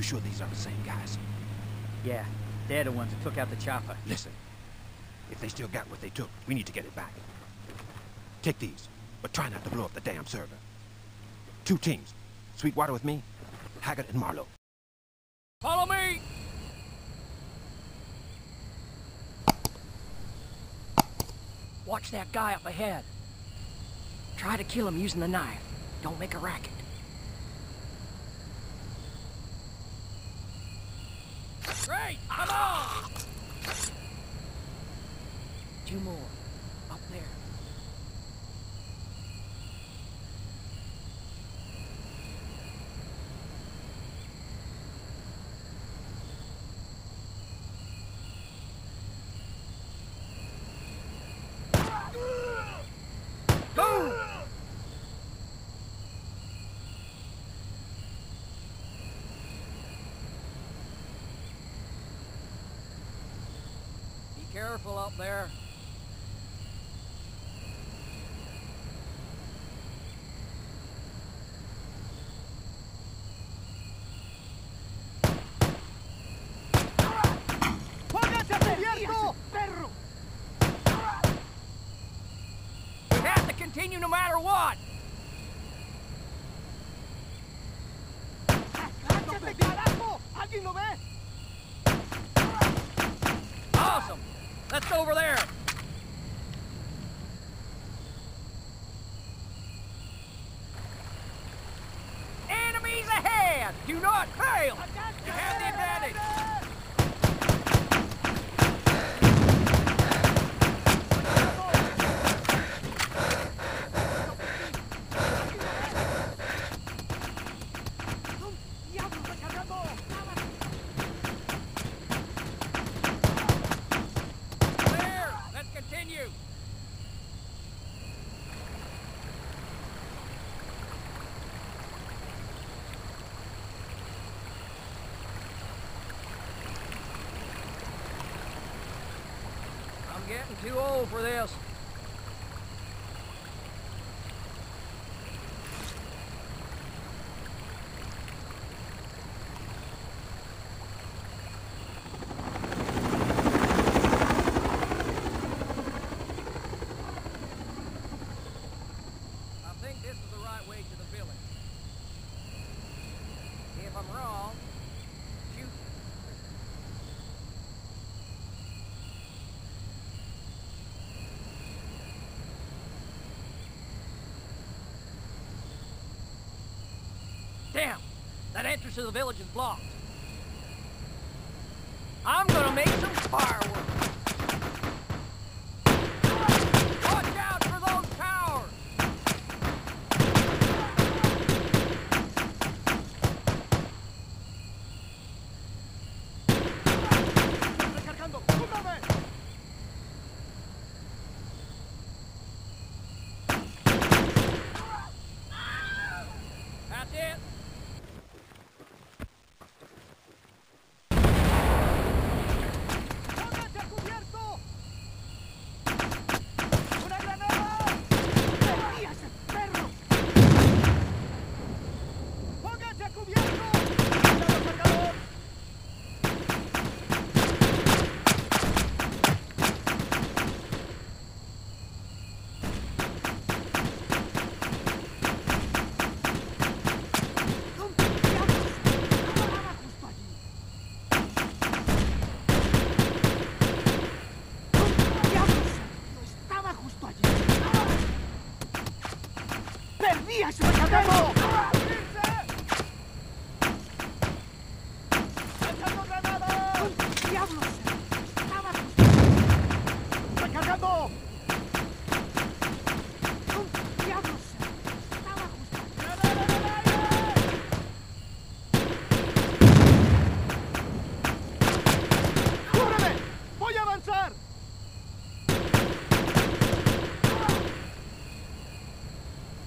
You sure these are the same guys? Yeah, they're the ones that took out the chopper. Listen, if they still got what they took, we need to get it back. Take these, but try not to blow up the damn server. Two teams. Sweetwater with me, Haggard and Marlowe. Follow me! Watch that guy up ahead. Try to kill him using the knife. Don't make a racket. Great! Come on! Two more. Up there. Careful up there. We have to continue no matter what. Awesome. Let's over there! Enemies ahead! Do not fail! You have the advantage. Getting too old for this. I think this is the right way to the village. If I'm wrong, damn! That entrance to the village is blocked. I'm gonna make some fireworks! Watch out for those towers! That's it!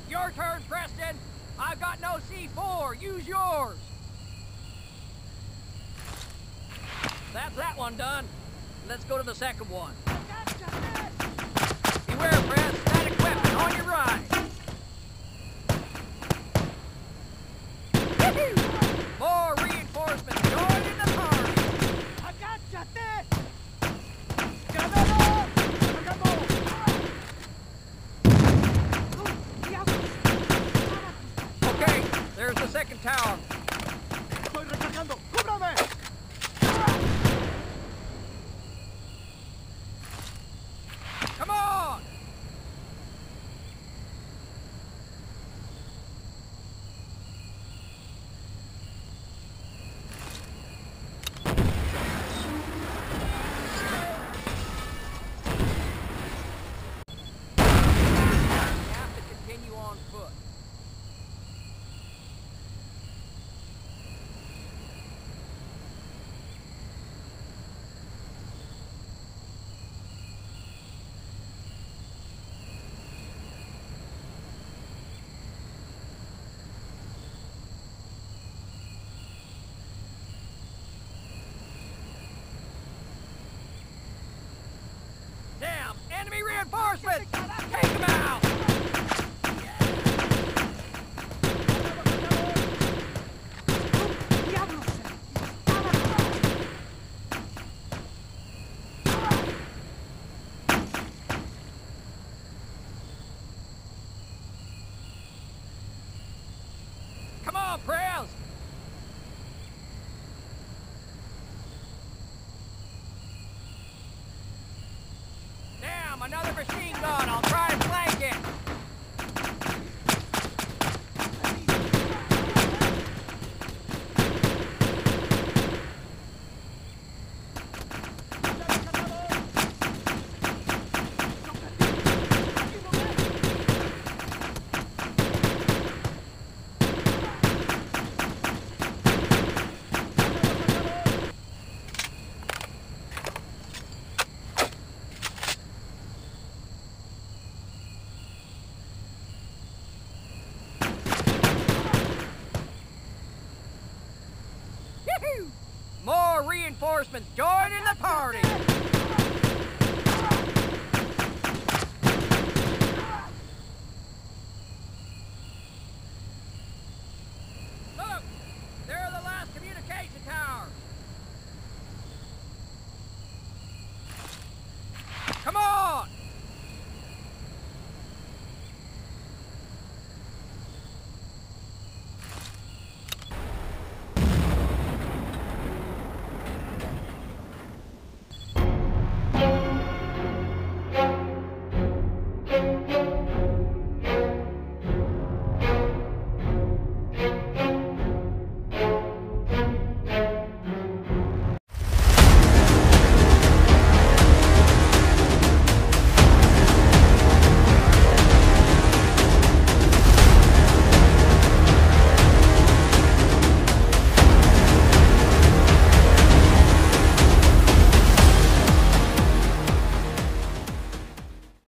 Your turn, Preston! I've got no C4! Use yours! That's that one done. Let's go to the second one. Beware, Press! Static weapon on your right! More reinforcements! reinforcements! Take them out! Come on, Prowse! Another machine gun, I'll try to flank it! More reinforcements joining the party!